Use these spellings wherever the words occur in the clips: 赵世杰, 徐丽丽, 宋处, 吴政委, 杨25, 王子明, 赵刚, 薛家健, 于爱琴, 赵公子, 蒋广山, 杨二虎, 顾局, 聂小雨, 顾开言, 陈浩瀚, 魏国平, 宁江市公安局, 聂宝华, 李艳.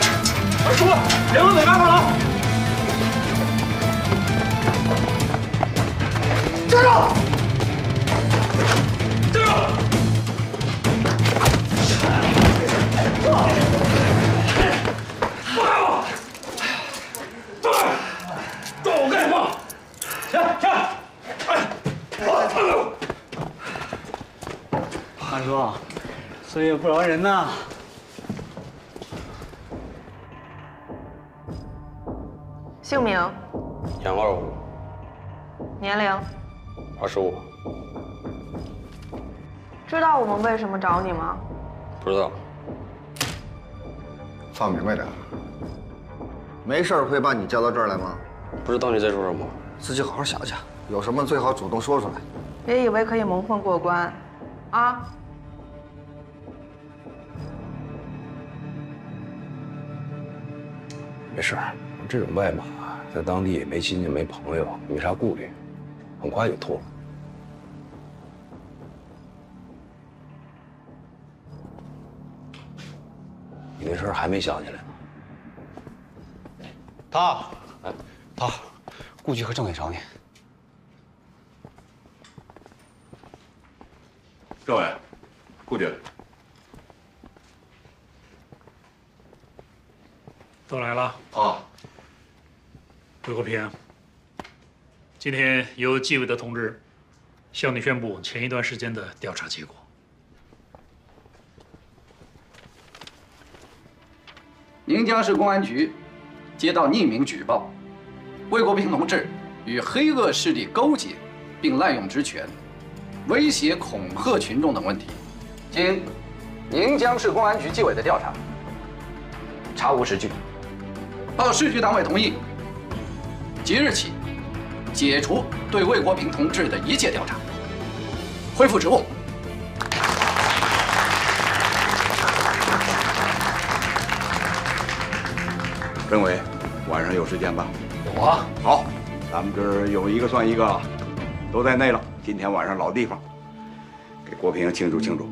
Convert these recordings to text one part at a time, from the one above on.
去！快出来，人往哪边跑？站住！站住！放开我！放开！抓我干什么？停停！哎，放开我！大哥，岁月不饶人呐。 姓名：杨25，年龄：25。知道我们为什么找你吗？不知道。放明白点，没事会把你叫到这儿来吗？不知道你在说什么，自己好好想想，有什么最好主动说出来。别以为可以蒙混过关，啊！ 没事，这种外马在当地也没亲戚没朋友，没啥顾虑，很快就脱了。你那事儿还没想起来呢？他，哎，他，顾局和政委找你。政委，顾局，都来了。 啊，魏国平，今天由纪委的同志向你宣布前一段时间的调查结果。宁江市公安局接到匿名举报，魏国平同志与黑恶势力勾结，并滥用职权，威胁恐吓群众等问题。经宁江市公安局纪委的调查，查无实据。 报市局党委同意，即日起解除对魏国平同志的一切调查，恢复职务。政委，晚上有时间吧？有啊。好，咱们这儿有一个算一个，都在内了。今天晚上老地方，给国平庆祝庆祝。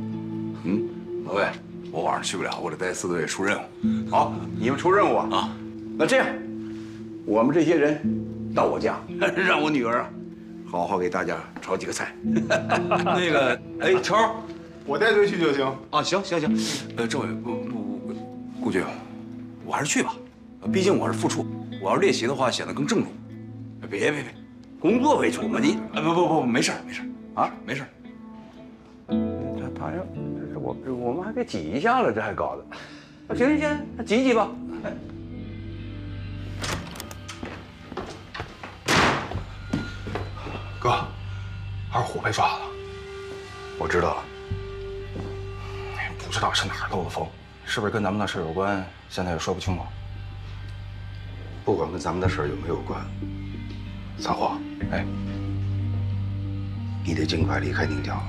嗯，老魏，我晚上去不了，我得带四队出任务。好，你们出任务啊。 那这样，我们这些人到我家，让我女儿啊，好好给大家炒几个菜。那个，哎，超，我带队去就行啊。行行行，政委，顾局，我还是去吧，毕竟我是副处，我要是列席的话，显得更郑重。别，工作为主嘛，你不，没事啊，没事。他要，我们还给挤一下了，这还搞的。行，挤吧。 哥，二虎被抓了，我知道了。哎，不知道是哪儿漏的风，是不是跟咱们的事有关？现在也说不清楚。不管跟咱们的事有没有关，三虎，哎，你得尽快离开宁江了。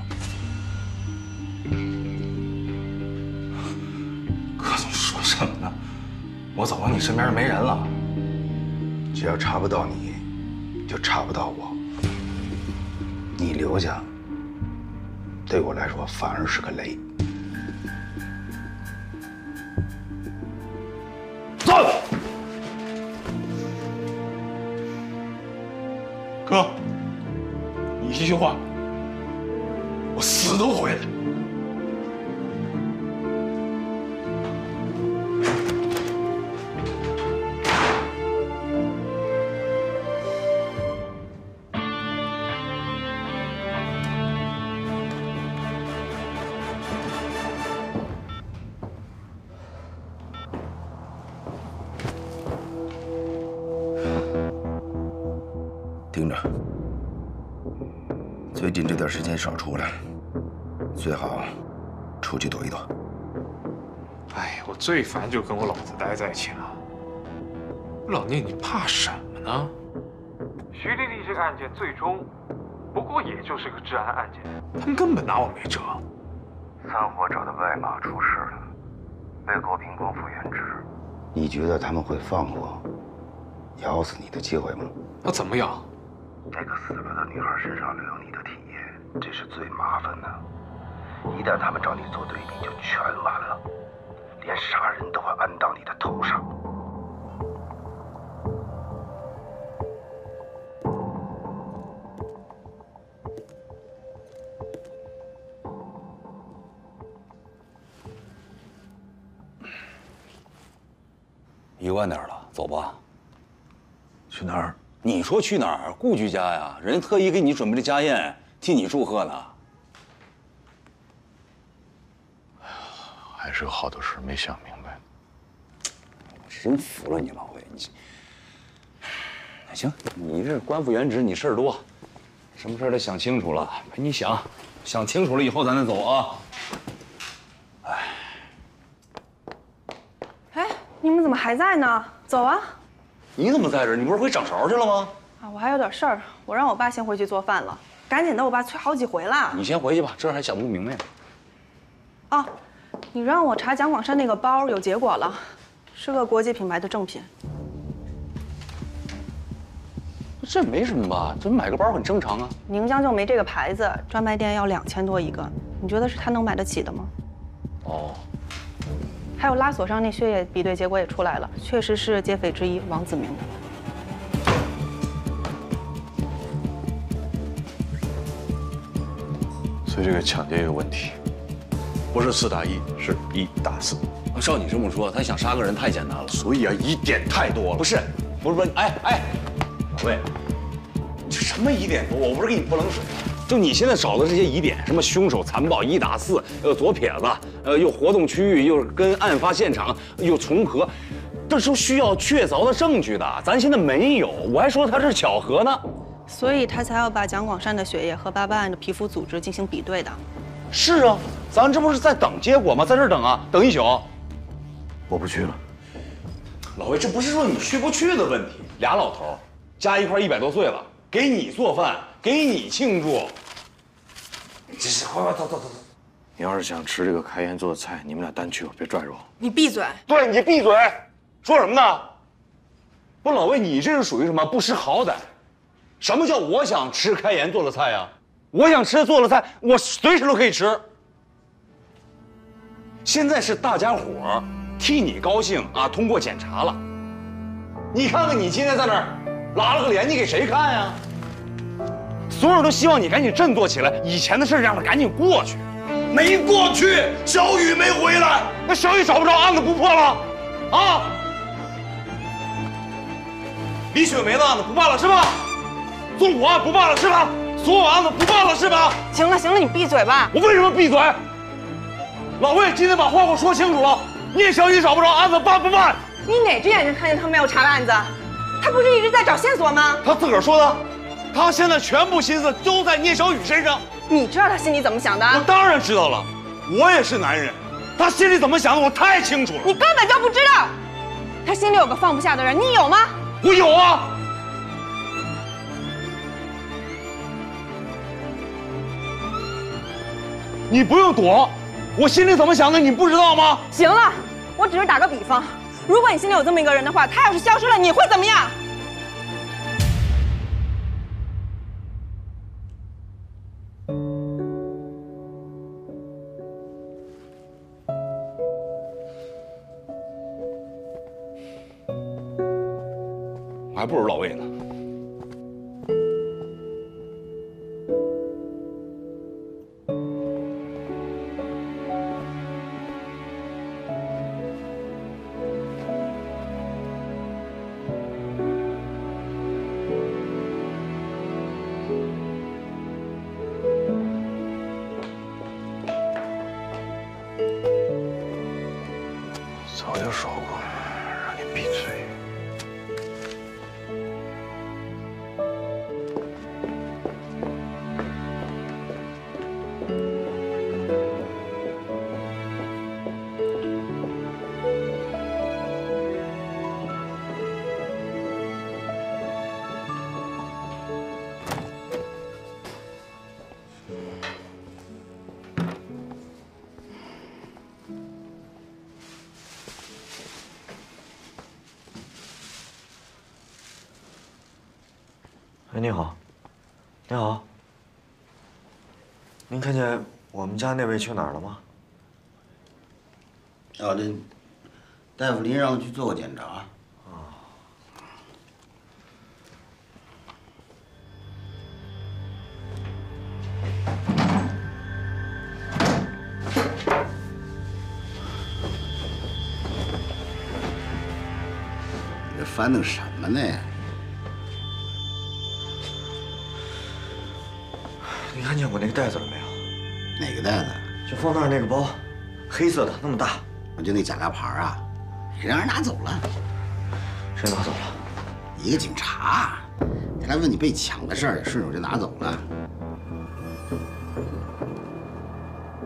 哥总说什么呢？我走到你身边就没人了。只要查不到你，就查不到我。 你留下，对我来说反而是个雷。走，哥，你一句话，我死都回来。 最近这段时间少出来，最好出去躲一躲。哎，我最烦就跟我老子待在一起了。老聂，你怕什么呢？徐丽丽这个案件最终不过也就是个治安案件，他们根本拿我没辙。三火找的外马出事了，魏国平光复原职。你觉得他们会放过咬死你的机会吗？那怎么咬？ 那个死了的女孩身上留有你的体液，这是最麻烦的。一旦他们找你作对，你就全完了。离连杀人都会安到你的头上。1万哪儿了？走吧。去哪儿？你说去哪儿？顾局家呀，人家特意给你准备的家宴，替你祝贺呢。 还是有好多事没想明白，我真服了你老魏，你行，你这官复原职，你事儿多，什么事儿都想清楚了，陪你想，想清楚了以后咱再走啊。哎，哎，你们怎么还在呢？走啊！你怎么在这儿？你不是回掌勺去了吗？啊，我还有点事儿，我让我爸先回去做饭了，赶紧的，我爸催好几回了。你先回去吧，这还想不明白呢。啊。 你让我查蒋广山那个包，有结果了，是个国际品牌的正品。这没什么吧？这买个包很正常啊。宁江就没这个牌子，专卖店要2000多一个，你觉得是他能买得起的吗？哦。还有拉锁上那血液比对结果也出来了，确实是劫匪之一王子明。 所以这个抢劫有问题。 不是4打1，是1打4。照你这么说，他想杀个人太简单了。所以啊，疑点太多了。不是，哎，老魏，你这什么疑点多？我不是给你泼冷水吗？就你现在找的这些疑点，什么凶手残暴1打4，左撇子，又活动区域，又跟案发现场又重合，这是需要确凿的证据的。咱现在没有，我还说他是巧合呢。所以他才要把蒋广山的血液和8办案的皮肤组织进行比对的。 是啊，咱这不是在等结果吗？在这儿等啊，等一宿。我不去了。老魏，这不是说你去不去的问题，俩老头加一块100多岁了，给你做饭，给你庆祝。这是快快走。你要是想吃这个开元做的菜，你们俩单去吧，别拽着我。你闭嘴！对，你闭嘴！说什么呢？不，老魏，你这是属于什么？不识好歹。什么叫我想吃开元做的菜呀？ 我想吃做的菜，我随时都可以吃。现在是大家伙替你高兴啊，通过检查了。你看看你今天在那儿拉了个脸，你给谁看呀？所有人都希望你赶紧振作起来，以前的事让他赶紧过去。没过去，小雨没回来，那小雨找不着，案子不破了，啊？李雪梅的案子不办了是吧？纵火案不办了是吧？ 所有案子不办了是吧？行了行了，你闭嘴吧！我为什么闭嘴？老魏今天把话给我说清楚了，聂小雨找不着，案子办不办？你哪只眼睛看见他没有查的案子？他不是一直在找线索吗？他自个儿说的，他现在全部心思都在聂小雨身上。你知道他心里怎么想的？我当然知道了，我也是男人，他心里怎么想的我太清楚了。你根本就不知道，他心里有个放不下的人，你有吗？我有啊。 你不用躲，我心里怎么想的你不知道吗？行了，我只是打个比方，如果你心里有这么一个人的话，他要是消失了，你会怎么样？我还不如老魏呢。 你好，你好。您看见我们家那位去哪儿了吗？啊，那大夫临时让我去做个检查。 翻腾什么呢？你看见我那个袋子了没有？哪个袋子？就放那儿那个包，黑色的，那么大。我就那假大牌啊，让人拿走了。谁拿走了？一个警察，他来问你被抢的事儿，顺手就拿走了。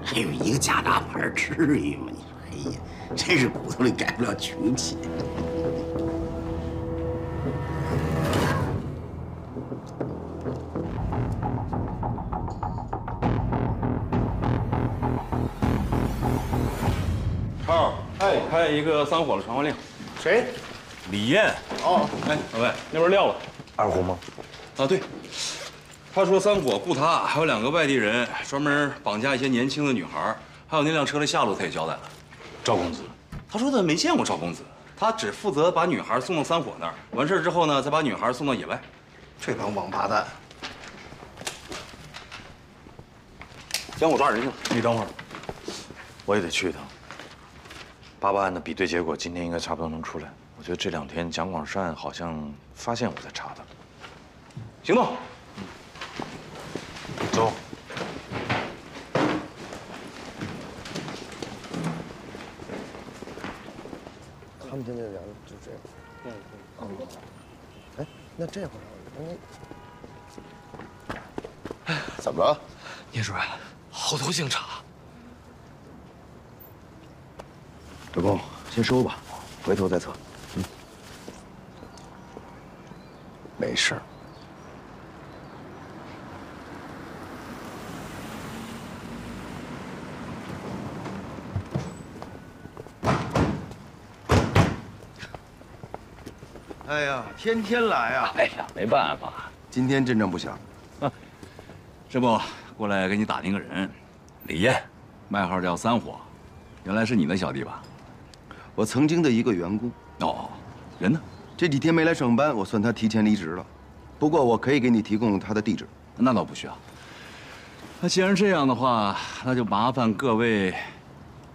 还有一个假大牌，至于吗？你说，哎呀，真是骨头里改不了穷气。 拍一个散伙的传唤令，谁？李艳。哦，哎，老魏，那边撂了二虎吗？啊，对。他说散伙雇他，还有两个外地人，专门绑架一些年轻的女孩，还有那辆车的下落，他也交代了。赵公子，他说他没见过赵公子，他只负责把女孩送到散伙那儿，完事之后呢，再把女孩送到野外。这帮王八蛋！行，我抓人去了。你等会儿，我也得去一趟。 八八案的比对结果今天应该差不多能出来。我觉得这两天蒋广善好像发现我在查他了。行动，走。他们现在聊的就这样。嗯。哎，那这会儿，哎，怎么了？聂主任，好多警察。 老公，先收吧，回头再测。嗯，没事儿。哎呀，天天来啊！哎呀，没办法，今天阵仗不小。啊，这不过来给你打听个人，李艳，外号叫三火，原来是你的小弟吧？ 我曾经的一个员工哦，人呢？这几天没来上班，我算他提前离职了。不过我可以给你提供他的地址。那倒不需要。那既然这样的话，那就麻烦各位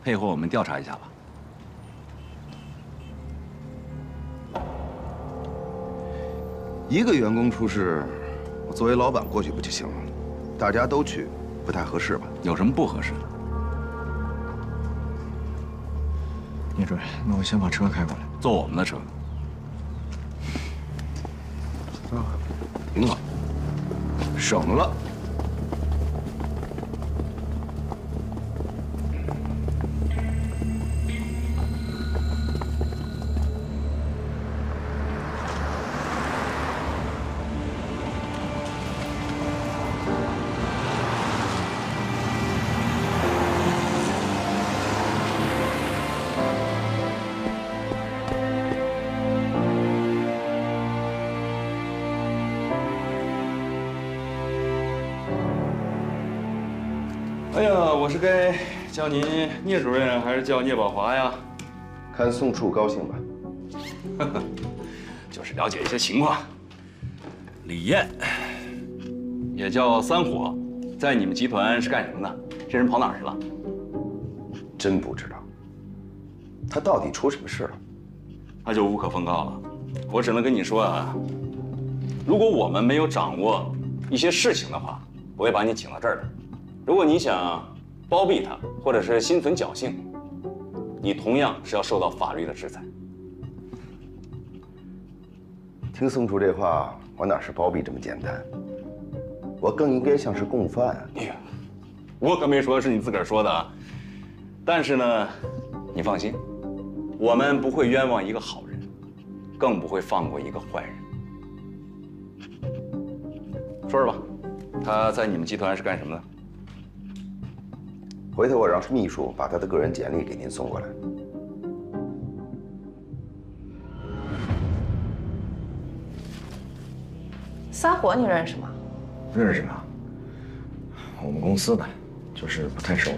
配合我们调查一下吧。一个员工出事，我作为老板过去不就行了？大家都去，不太合适吧？有什么不合适的？ 聂主任，那我先把车开过来，坐我们的车。啊，挺好，省了。我是该叫您聂主任还是叫聂宝华呀？看宋处高兴吧。就是了解一些情况。李艳，也叫三火，在你们集团是干什么的？这人跑哪儿去了？真不知道。他到底出什么事了？那就无可奉告了。我只能跟你说啊，如果我们没有掌握一些事情的话，不会把你请到这儿的。如果你想 包庇他，或者是心存侥幸，你同样是要受到法律的制裁。听宋处这话，我哪是包庇这么简单？我更应该像是共犯啊！哎呀，我可没说是你自个儿说的啊。但是呢，你放心，我们不会冤枉一个好人，更不会放过一个坏人。说说吧，他在你们集团是干什么的？ 回头我让秘书把他的个人简历给您送过来。三火你认识吗？认识啊，我们公司的，就是不太熟。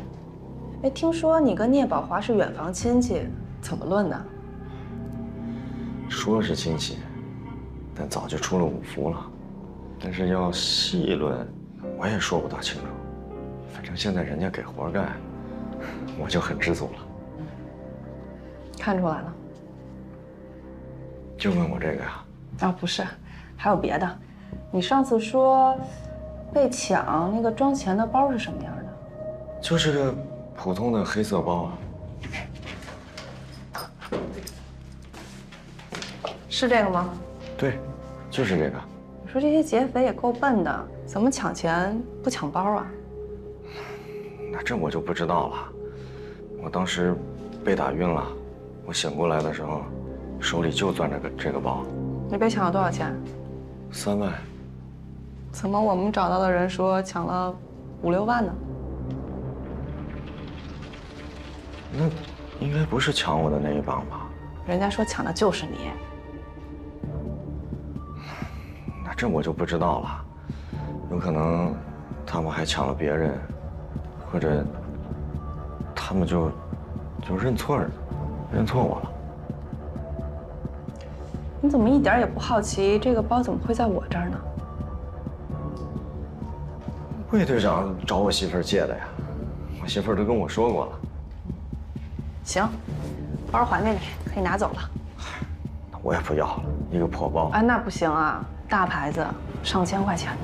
哎，听说你跟聂宝华是远房亲戚，怎么论呢？说是亲戚，但早就出了五福了。但是要细论，我也说不大清楚。反正现在人家给活干，我就很知足了。看出来了。就问我这个呀？啊，不是，还有别的。你上次说被抢那个装钱的包是什么样的？就是个普通的黑色包啊。 是这个吗？对，就是这个。你说这些劫匪也够笨的，怎么抢钱不抢包啊？那这我就不知道了。我当时被打晕了，我醒过来的时候，手里就攥着这个包。你被抢了多少钱？3万。怎么我们找到的人说抢了5、6万呢？那应该不是抢我的那一帮吧？人家说抢的就是你。 这我就不知道了，有可能他们还抢了别人，或者他们就认错我了。你怎么一点也不好奇这个包怎么会在我这儿呢？魏队长找我媳妇儿借的呀，我媳妇儿都跟我说过了。行，包还给你，可以拿走了。那我也不要了，一个破包。哎，那不行啊。 大牌子，上千块钱的。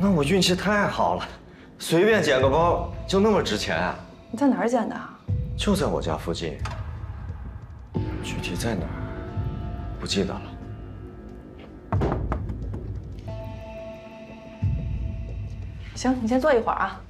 那我运气太好了，随便捡个包就那么值钱啊！你在哪儿捡的？就在我家附近，具体在哪儿不记得了。行，你先坐一会儿啊。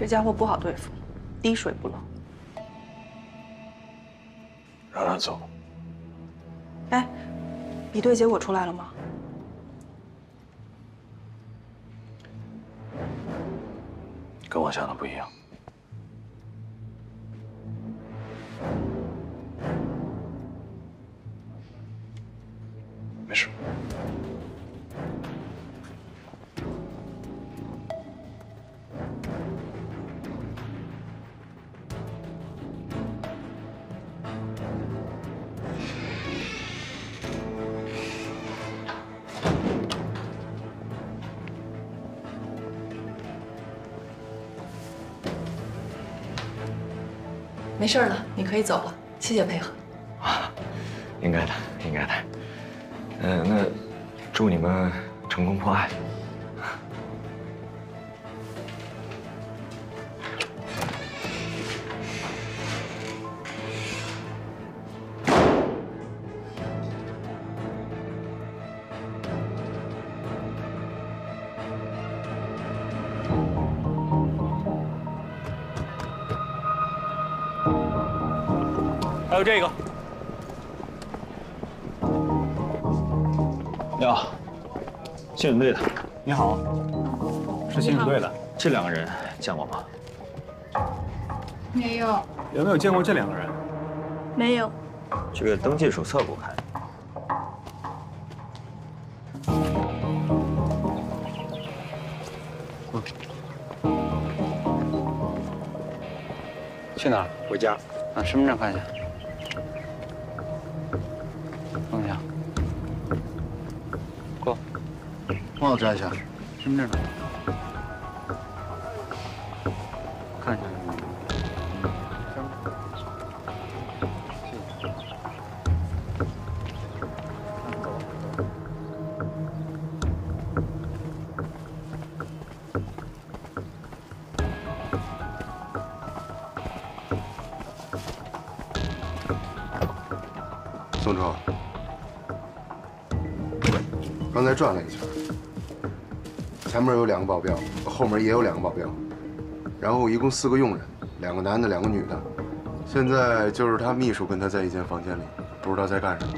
这家伙不好对付，滴水不漏。让他走。哎，比对结果出来了吗？跟我想的不一样。没事。 没事了，你可以走了，谢谢配合。啊，应该的，应该的。那祝你们成功破案。还有这个，你好，刑警队的，你好，是刑警队的，这两个人见过吗？没有。有没有见过这两个人？没有。去给登记手册给我看。 去哪儿？回家。啊，身份证看一下。放下。过。帮我摘一下。身份证。看一下。宋超，刚才转了一圈，前面有2个保镖，后面也有2个保镖，然后一共4个佣人，2个男的，2个女的。现在就是他秘书跟他在一间房间里，不知道在干什么。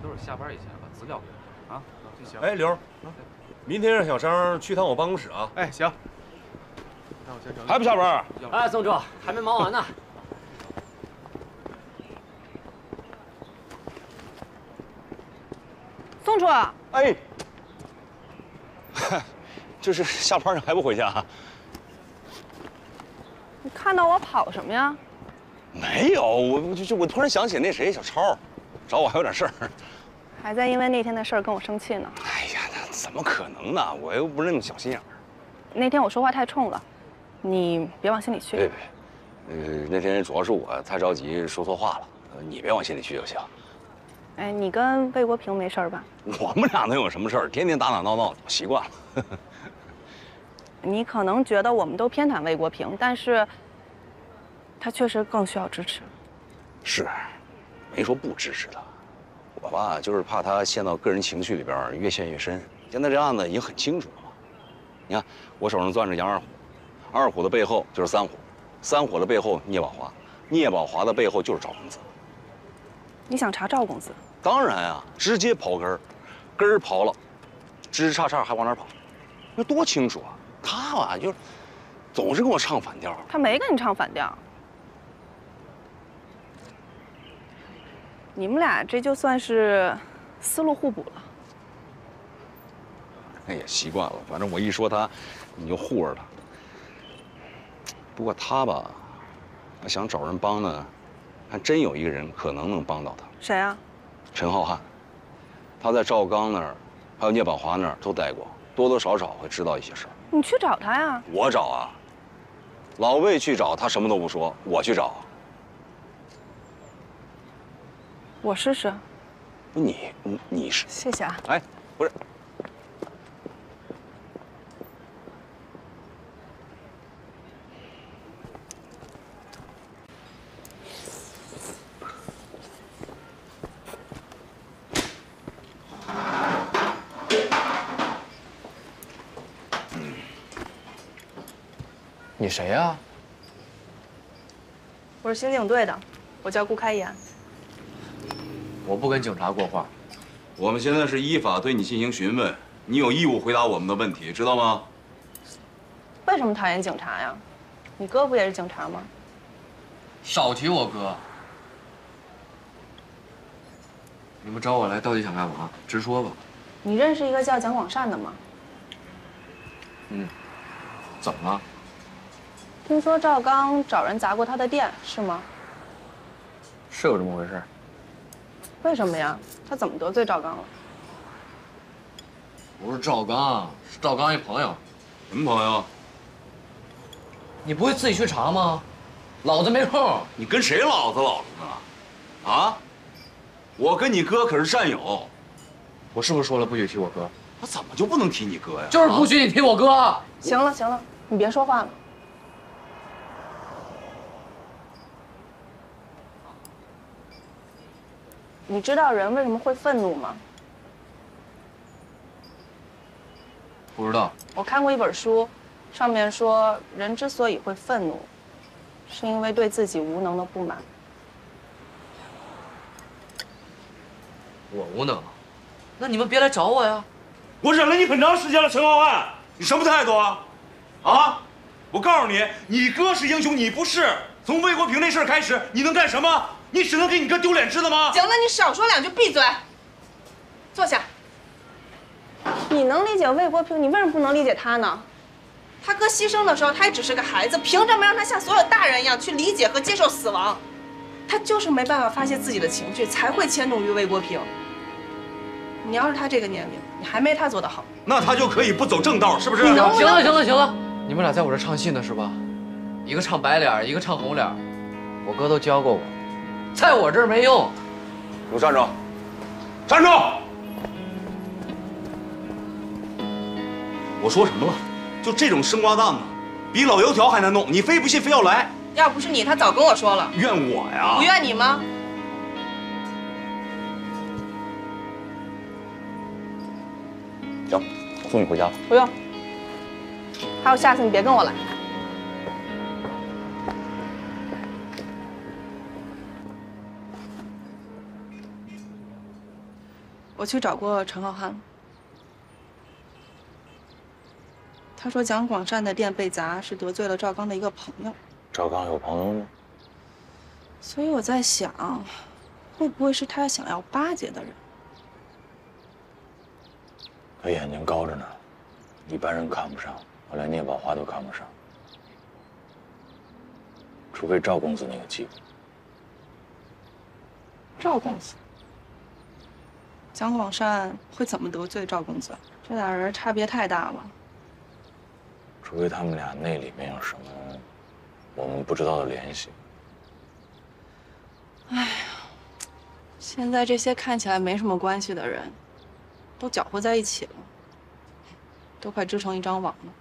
都是下班以前把资料给我啊，哎，刘。明天让小商去趟我办公室啊。哎，行。那我先找你。还不下班？哎，宋总，还没忙完呢。宋主。哎。就是下班了还不回家？你看到我跑什么呀？没有，我突然想起那谁小超，找我还有点事儿。还在因为那天的事儿跟我生气呢？哎呀，那怎么可能呢？我又不是那么小心眼儿。那天我说话太冲了，你别往心里去。别，那天主要是我太着急说错话了，你别往心里去就行。哎，你跟魏国平没事儿吧？我们俩能有什么事儿？天天打打闹闹，我习惯了。你可能觉得我们都偏袒魏国平，但是他确实更需要支持。是，没说不支持他。我吧，就是怕他陷到个人情绪里边，越陷越深。现在这案子已经很清楚了嘛。你看，我手上攥着杨二虎，二虎的背后就是三虎，三虎的背后聂宝华，聂宝华的背后就是赵公子。你想查赵公子？当然啊，直接刨根儿，根儿刨了，枝杈杈还往哪跑？那多清楚啊！他吧，就总是跟我唱反调。他没跟你唱反调。你们俩这就算是思路互补了。那也习惯了，反正我一说他，你就护着他。不过他吧，想找人帮呢。还真有一个人可能能帮到他，谁啊？陈浩瀚，他在赵刚那儿，还有聂宝华那儿都待过，多多少少会知道一些事儿。你去找他呀？我找啊，老魏去找他什么都不说，我去找。我试试。你试。谢谢啊。哎，不是。你谁呀？我是刑警队的，我叫顾开言。我不跟警察过话。我们现在是依法对你进行询问，你有义务回答我们的问题，知道吗？为什么讨厌警察呀？你哥不也是警察吗？少提我哥。你们找我来到底想干嘛？直说吧。你认识一个叫蒋广善的吗？嗯。怎么了？听说赵刚找人砸过他的店，是吗？是有这么回事。为什么呀？他怎么得罪赵刚了？不是赵刚，是赵刚一朋友。什么朋友？你不会自己去查吗？老子没空。你跟谁老子呢？啊？我跟你哥可是战友。我是不是说了不许提我哥？我怎么就不能提你哥呀？就是不许你提我哥。行了行了，你别说话了。你知道人为什么会愤怒吗？不知道。我看过一本书，上面说人之所以会愤怒，是因为对自己无能的不满。我无能？那你们别来找我呀！我忍了你很长时间了，陈浩瀚，你什么态度啊？啊！我告诉你，你哥是英雄，你不是。从魏国平那事儿开始，你能干什么？你只能给你哥丢脸，知道吗？行了，你少说两句，闭嘴，坐下。你能理解魏国平，你为什么不能理解他呢？他哥牺牲的时候，他也只是个孩子，凭什么让他像所有大人一样去理解和接受死亡？他就是没办法发泄自己的情绪，才会迁怒于魏国平。你要是他这个年龄，你还没他做得好，那他就可以不走正道，是不是？行了，行了，行了，行了，你们俩在我这唱戏呢是吧？一个唱白脸，一个唱红脸，我哥都教过我。在我这儿没用，给我站住！站住！我说什么了？就这种生瓜蛋呢，比老油条还难弄，你非不信，非要来。要不是你，他早跟我说了。怨我呀？不怨你吗？行，我送你回家吧。不用。还有下次你别跟我来。我去找过陈浩瀚，他说蒋广善的店被砸是得罪了赵刚的一个朋友。赵刚有朋友吗？所以我在想，会不会是他想要巴结的人？他眼睛高着呢，一般人看不上，我连聂宝华都看不上，除非赵公子那个级别。赵公子。 蒋广善会怎么得罪赵公子？这俩人差别太大了。除非他们俩那里面有什么我们不知道的联系。哎呀，现在这些看起来没什么关系的人，都搅和在一起了，都快织成一张网了。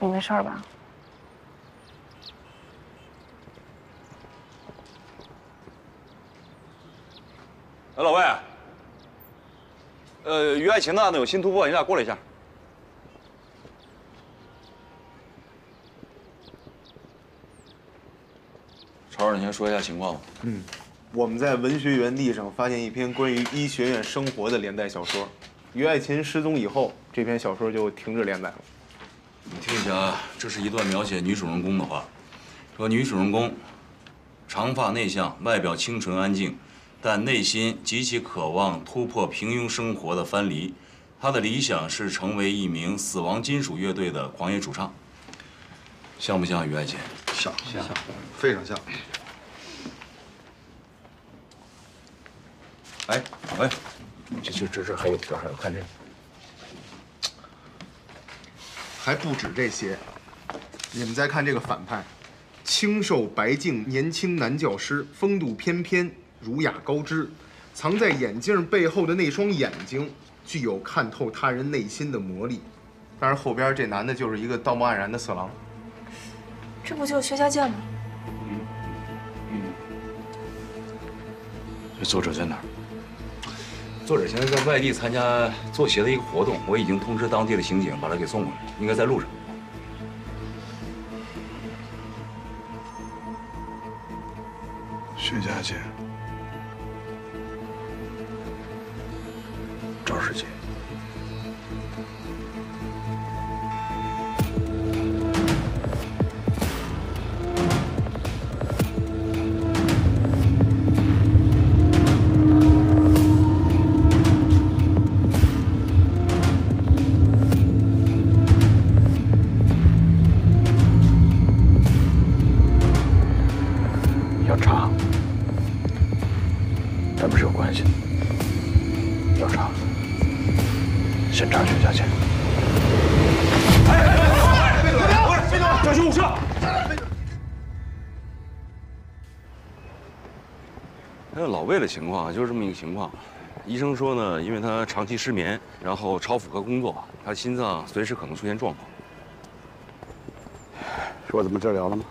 你没事吧？ 哎，老魏，于爱琴的案子有新突破，你俩过来一下。超儿，你先说一下情况吧。嗯，我们在文学园地上发现一篇关于医学院生活的连载小说。于爱琴失踪以后，这篇小说就停止连载了。你听一下啊，这是一段描写女主人公的话，说女主人公长发内向，外表清纯安静。 但内心极其渴望突破平庸生活的藩篱，他的理想是成为一名死亡金属乐队的狂野主唱。像不像于爱琴？像，非常像。哎，这还有点儿，看这，还不止这些。你们再看这个反派，清瘦白净年轻男教师，风度翩翩。 儒雅高知，藏在眼镜背后的那双眼睛，具有看透他人内心的魔力。当然，后边这男的就是一个道貌岸然的色狼。这不就是薛家健吗？嗯。这作者在哪儿？作者现在在外地参加作协的一个活动，我已经通知当地的刑警把他给送过来，应该在路上。 薛家健，赵世杰，要查。 咱们是有关系的，要查，先查薛家健。哎，别动！别动！小心误伤！那老魏的情况就是这么一个情况，医生说呢，因为他长期失眠，然后超负荷工作，他心脏随时可能出现状况。说怎么治疗了吗？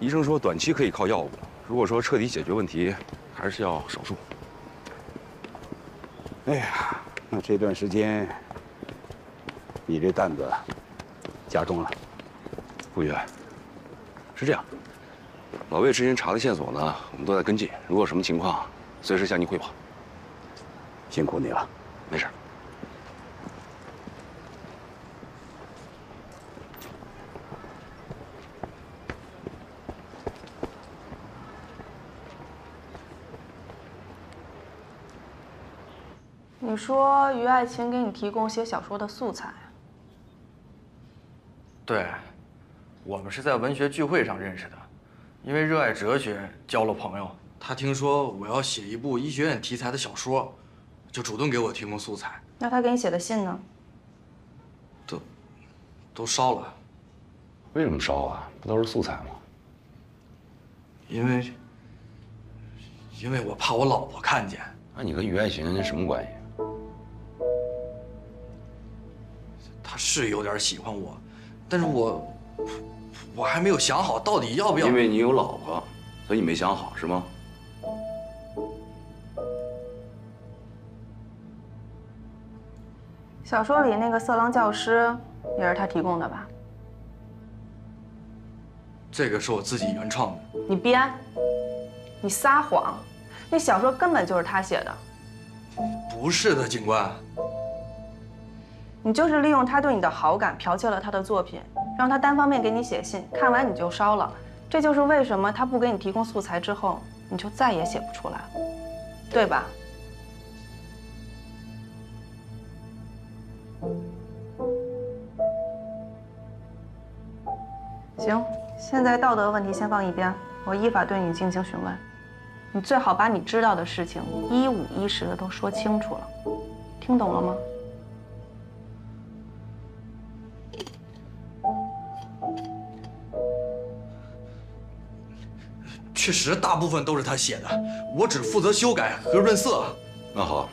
医生说短期可以靠药物，如果说彻底解决问题。 还是要手术。哎呀，那这段时间你这担子加重了。顾宇，是这样，老魏之前查的线索呢，我们都在跟进。如果有什么情况，随时向您汇报。辛苦你了，没事。你说于爱琴给你提供写小说的素材？对，我们是在文学聚会上认识的，因为热爱哲学交了朋友。他听说我要写一部医学院题材的小说，就主动给我提供素材。那他给你写的信呢？都烧了。为什么烧啊？不都是素材吗？因为我怕我老婆看见。那你跟于爱琴什么关系？ 他是有点喜欢我，但是我还没有想好到底要不要。因为你有老婆，所以你没想好是吗？小说里那个色狼教师也是他提供的吧？这个是我自己原创的。你编，你撒谎，那小说根本就是他写的。不是的，警官。你就是利用他对你的好感剽窃了他的作品，让他单方面给你写信，看完你就烧了。这就是为什么他不给你提供素材之后，你就再也写不出来了，对吧？ 行，现在道德问题先放一边，我依法对你进行询问。你最好把你知道的事情一五一十的都说清楚了，听懂了吗？确实，大部分都是他写的，我只负责修改和润色。那好，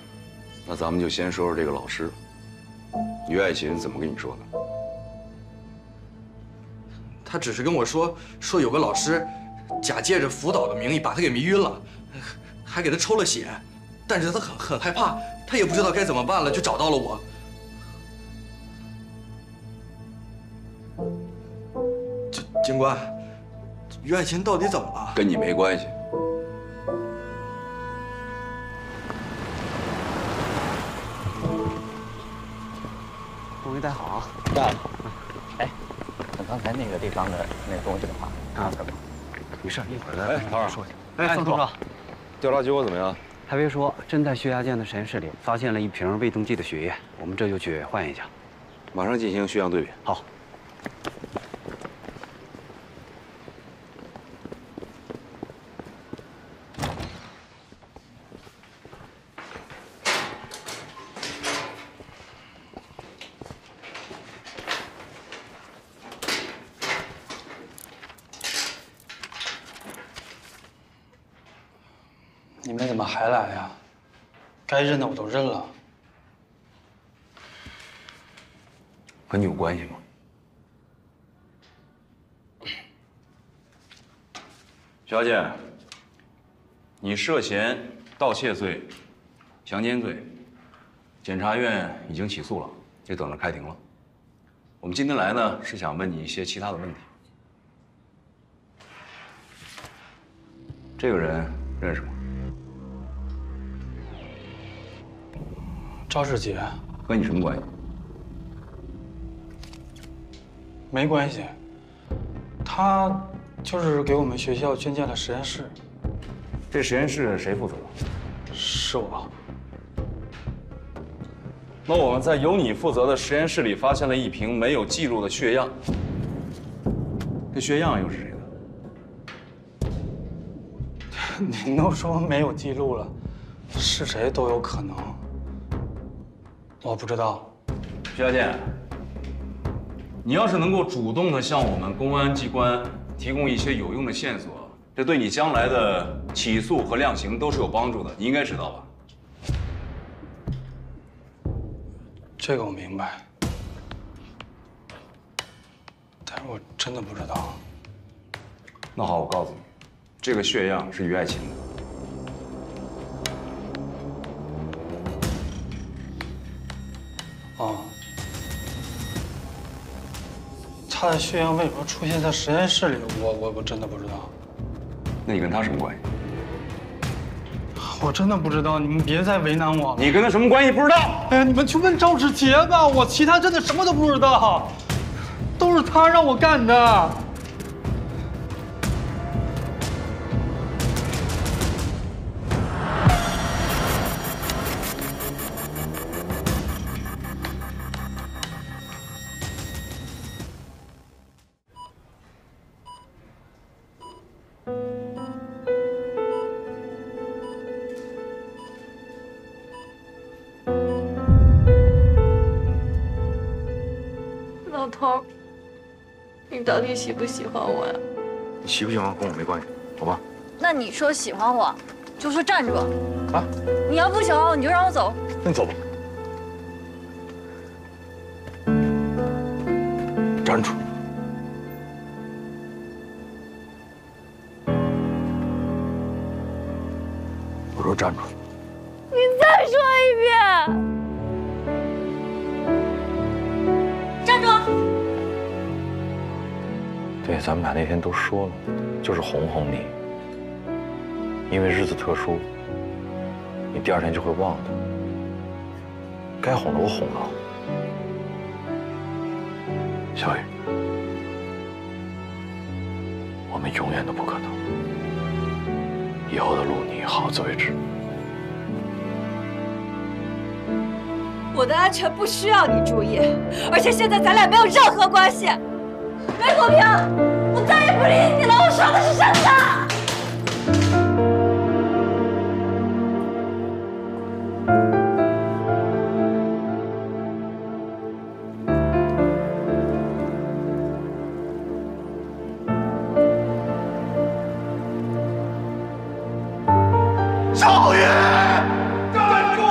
那咱们就先说说这个老师，于爱琴怎么跟你说的？ 他只是跟我说有个老师，假借着辅导的名义把他给迷晕了，还给他抽了血，但是他很害怕，他也不知道该怎么办了，就找到了我。警官，于爱琴到底怎么了？跟你没关系。东西带好啊，带了。哎。 刚才那个地方的那个东西的话，看看怎么？没事，一会儿再哎，说去。哎，宋处长，调查结果怎么样？还别说，真在血压键的实验室里发现了一瓶未登记的血液，我们这就去化验一下，马上进行血样对比。好。该认的我都认了，和你有关系吗？小姐，你涉嫌盗窃罪、强奸罪，检察院已经起诉了，也等着开庭了。我们今天来呢，是想问你一些其他的问题。这个人认识吗？ 赵世杰和你什么关系？没关系，他就是给我们学校捐建了实验室。这实验室谁负责？是我。那我们在由你负责的实验室里发现了一瓶没有记录的血样，这血样又是谁的？你都说没有记录了，是谁都有可能。 我不知道，徐小姐，你要是能够主动的向我们公安机关提供一些有用的线索，这对你将来的起诉和量刑都是有帮助的。你应该知道吧？这个我明白，但是我真的不知道。那好，我告诉你，这个血样是于爱琴的。 哦，他的血样为什么出现在实验室里？我真的不知道。那你跟他什么关系？我真的不知道，你们别再为难我了。你跟他什么关系？不知道。哎呀，你们去问赵世杰吧，我其他真的什么都不知道，都是他让我干的。 到底喜不喜欢我呀？你喜不喜欢跟我没关系，好吧？那你说喜欢我，就说站住！啊！你要不喜欢我，你就让我走。那你走吧。站住！我说站住！你再说一遍！ 对，咱们俩那天都说了，就是哄哄你，因为日子特殊，你第二天就会忘的。该哄的我哄了，小雨，我们永远都不可能。以后的路你好自为之。我的安全不需要你注意，而且现在咱俩没有任何关系。白国平，我再也不理你了，我说的是真的。 少爷，站住！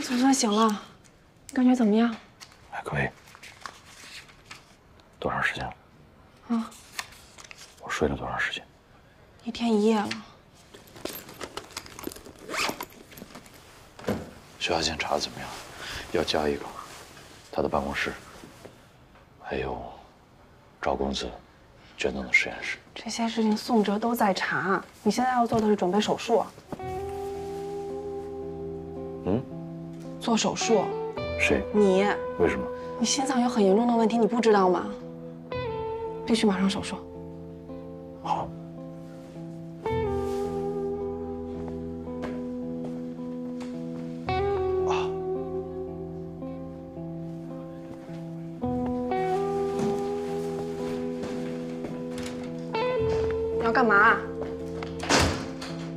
总算醒了，感觉怎么样？还可以。多长时间了？啊？我睡了多长时间？一天一夜了。学校检查怎么样？要加一个。他的办公室，还有赵公子捐赠的实验室。这些事情宋哲都在查，你现在要做的是准备手术。嗯。 做手术，谁？你为什么？你心脏有很严重的问题，你不知道吗？必须马上手术。好。啊。你要干嘛？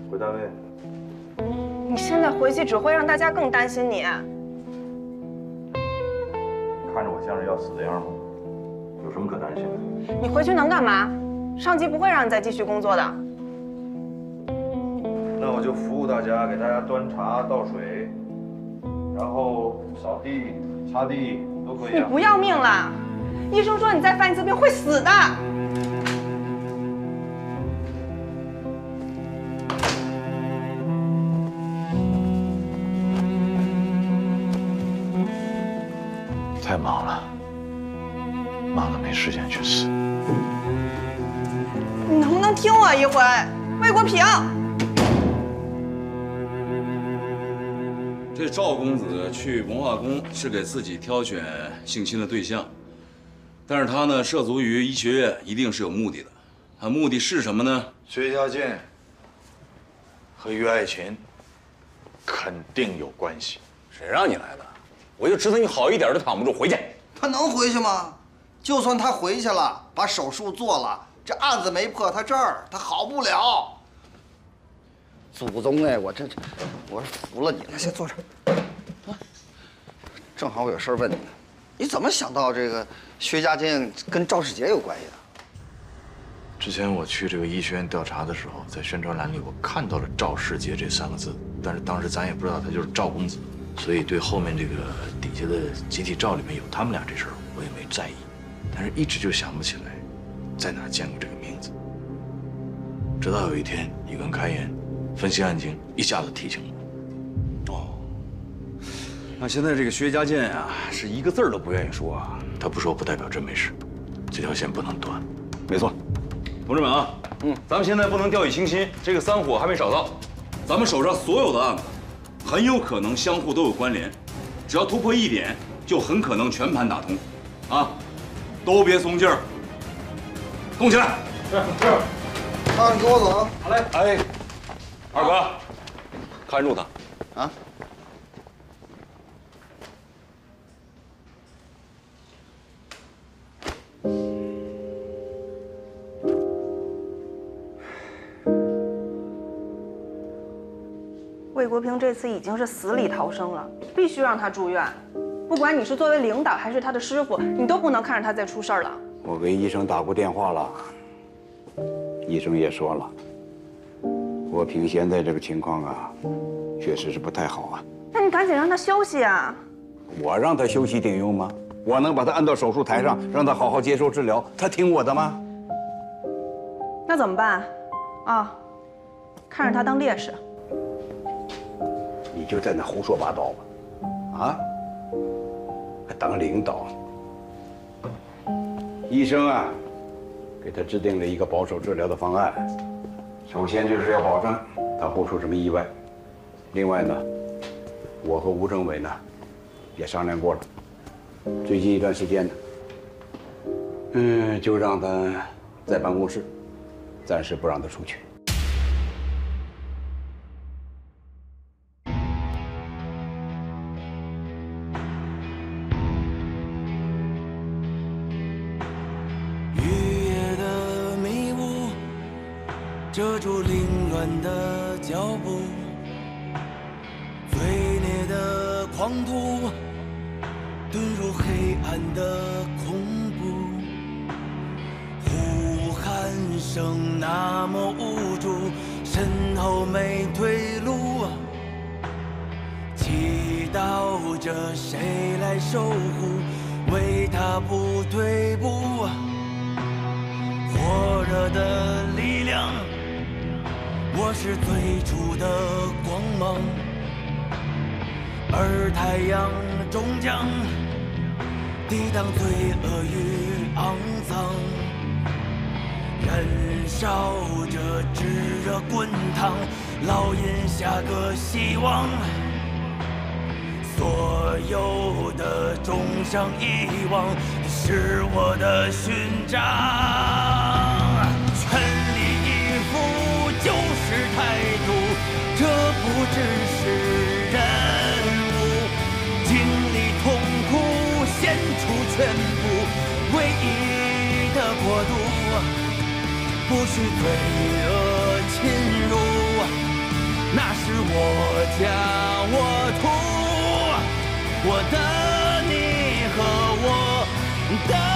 回单位。 你现在回去只会让大家更担心你。看着我像是要死的样吗？有什么可担心的？你回去能干嘛？上级不会让你再继续工作的。那我就服务大家，给大家端茶倒水，然后扫地、擦地都可以。你不要命了？医生说你再犯一次病会死的。 太忙了，忙得没时间去死。你能不能听我一回，魏国平？这赵公子去文化宫是给自己挑选性侵的对象，但是他呢涉足于医学院，一定是有目的的。他目的是什么呢？薛家健和于爱琴肯定有关系。谁让你来的？ 我就知道你好一点都扛不住，回去。他能回去吗？就算他回去了，把手术做了，这案子没破，他这儿他好不了。祖宗哎，我是服了你了。先坐这儿。正好我有事问你呢，你怎么想到这个薛家健跟赵世杰有关系的？之前我去这个医学院调查的时候，在宣传栏里我看到了“赵世杰”这三个字，但是当时咱也不知道他就是赵公子。 所以对后面这个底下的集体照里面有他们俩这事儿，我也没在意，但是一直就想不起来，在哪见过这个名字。直到有一天，你跟开颜分析案情，一下子提醒我。哦，那现在这个薛家健啊，是一个字儿都不愿意说啊。他不说不代表真没事，这条线不能断。没错，同志们啊，咱们现在不能掉以轻心，这个三火还没找到，咱们手上所有的案子。 很有可能相互都有关联，只要突破一点，就很可能全盘打通，啊，都别松劲儿，动起来！是，那你跟我走。好嘞。哎，二哥，看住他，啊。魏国平这次已经是死里逃生了，必须让他住院。不管你是作为领导还是他的师傅，你都不能看着他再出事儿了。我给医生打过电话了，医生也说了，国平现在这个情况啊，确实是不太好啊。那你赶紧让他休息啊！我让他休息顶用吗？我能把他按到手术台上，让他好好接受治疗，他听我的吗？那怎么办？啊，看着他当烈士。 你就在那胡说八道吧，啊？还当领导？医生啊，给他制定了一个保守治疗的方案，首先就是要保证他不出什么意外。另外呢，我和吴政委呢也商量过了，最近一段时间呢，就让他在办公室，暂时不让他出去。 遮住凌乱的脚步，罪孽的狂徒，遁入黑暗的恐怖。呼喊声那么无助，身后没退路。祈祷着谁来守护，为他不退步。火热的力量。 我是最初的光芒，而太阳终将抵挡罪恶与肮脏，燃烧着炙热滚烫，烙印下个希望。所有的重伤遗忘，是我的勋章。 态度，这不只是任务。经历痛苦，献出全部，唯一的国度，不许罪恶侵入。那是我家，我土，我的你和我的。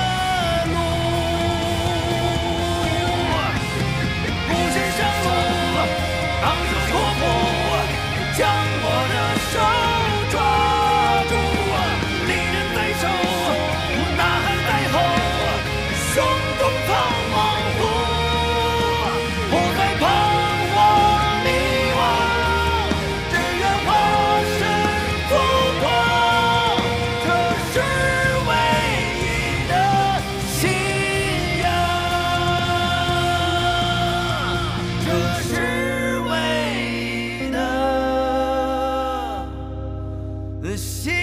See